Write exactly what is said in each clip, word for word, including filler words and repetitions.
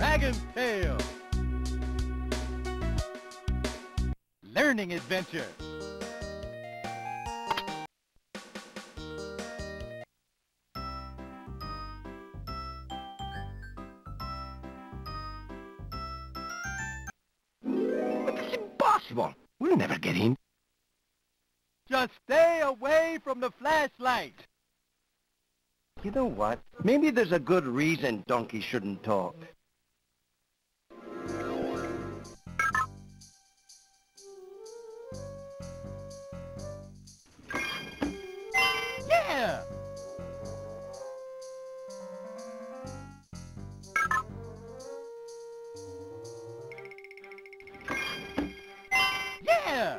Dragon's Tale. Learning adventure. But this is impossible. We'll never get in. Just stay away from the flashlight. You know what? Maybe there's a good reason Donkey shouldn't talk. Yeah! Yeah!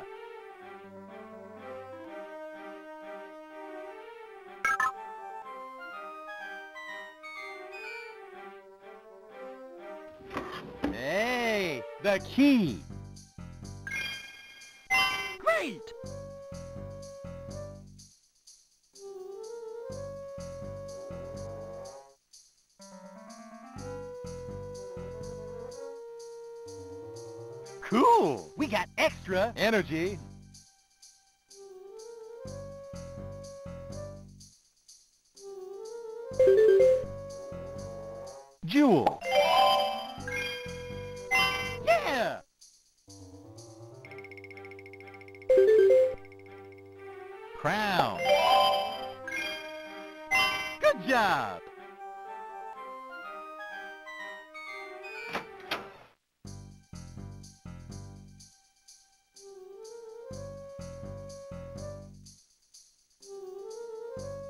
Hey, the key. Great. Cool. We got extra energy. Jewel. Yeah! Crown. Good job!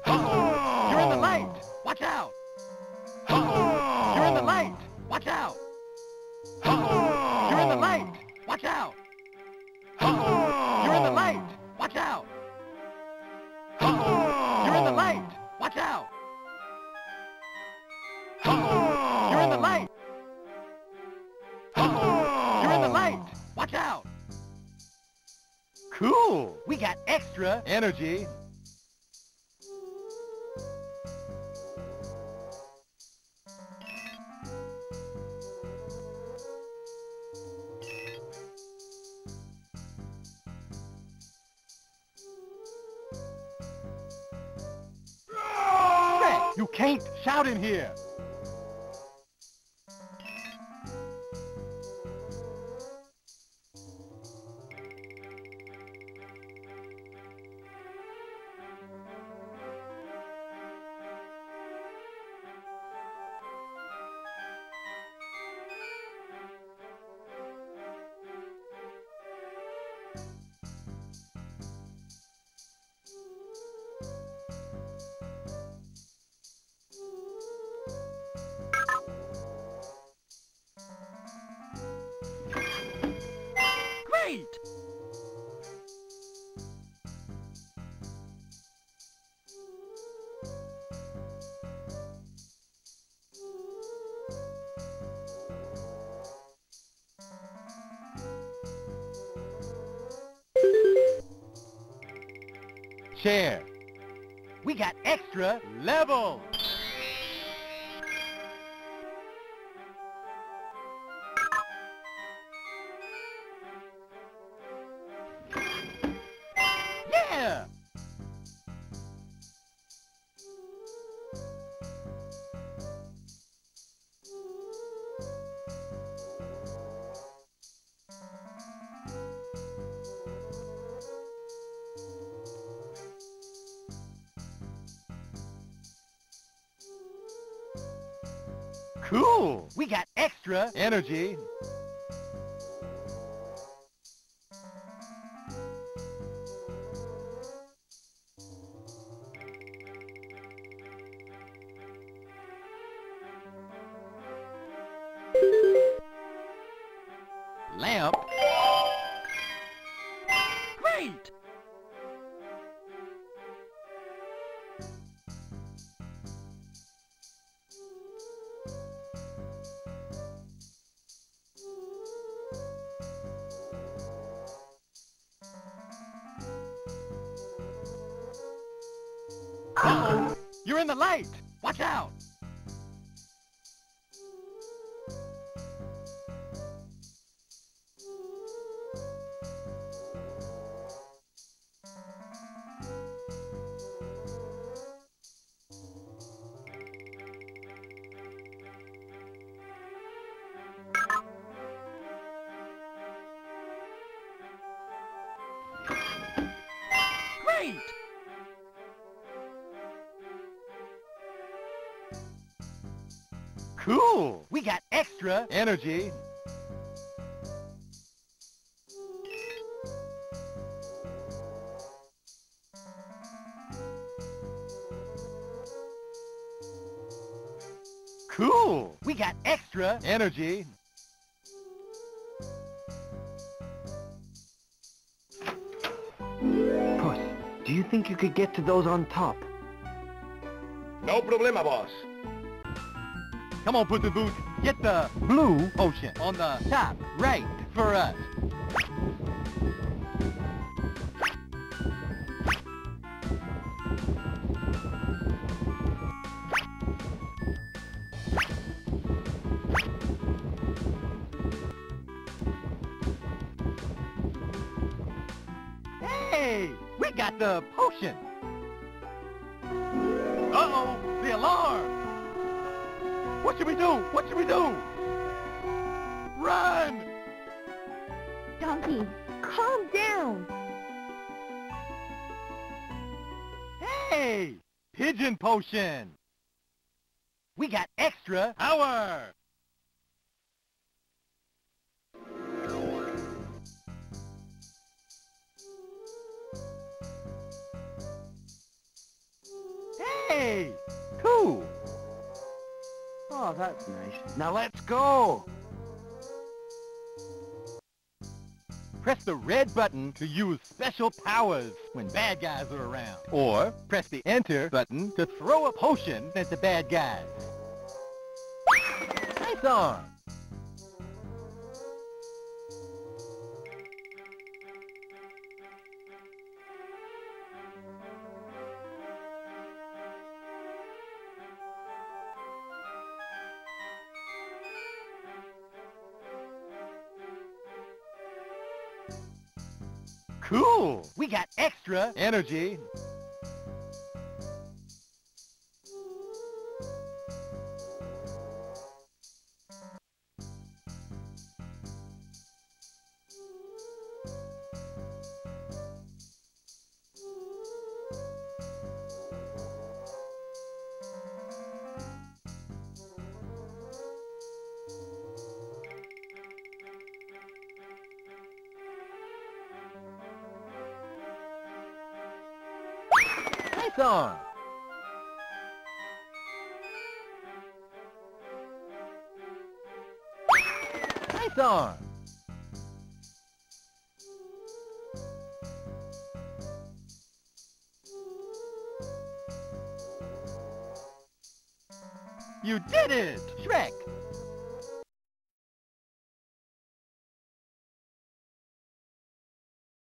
Uh-oh! You're in the light! Watch out! Uh-oh! You're in the light! Watch out! Uh-oh! You're in the light! Watch out! Uh-oh! You're in the light! Watch out! Uh-oh! You're in the light! Watch out! Uh-oh! You're in the light! Uh-oh! You're in the light! Watch out! Cool! We got extra energy! You can't shout in here! Chair. We got extra level. Yeah! Cool! We got extra energy. Lamp. Great! Uh-oh! You're in the light! Watch out! great! Cool! We got extra energy. Cool! We got extra energy. Puss, do you think you could get to those on top? No problema, boss. Come on, Puss in Boots. Get the blue ocean on the top right for us. Hey, we got the potion. Uh-oh, the alarm. What should we do? What should we do? Run! Donkey, calm down. Hey! Pigeon potion! We got extra power! Hey! Cool! Oh, that's nice. Now let's go! Press the red button to use special powers when bad guys are around. Or press the enter button to throw a potion at the bad guys. Nice arm! Cool! We got extra energy. Nice arm! Nice arm! You did it! Shrek!